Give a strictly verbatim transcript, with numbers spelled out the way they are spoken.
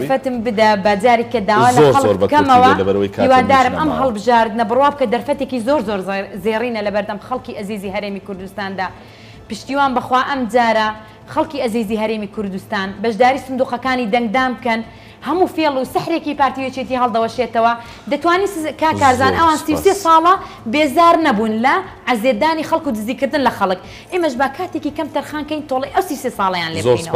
درفتم بده بازاري كدا ولا خلق كما يوادارم أم هل بجاردنا برواب كدرفتك زور زور زيرين لبردم خلقي أزيزي هرمي كردستان دا بشتيوان بخوا أم جارة خلقي أزيزي هرمي كردستان بجداري صندوق كاني دنگ دام كان همو فيلو سحريكي بارتيوشيتي هل دوشيتوا دتواني كاكارزان أوان سيوسي صالة بيزار نبون لا عزيداني خلقو دزي كردن لخلق إماش باكاتيكي كم ترخان كين طولي أو سيوسي صالة يعني لبينو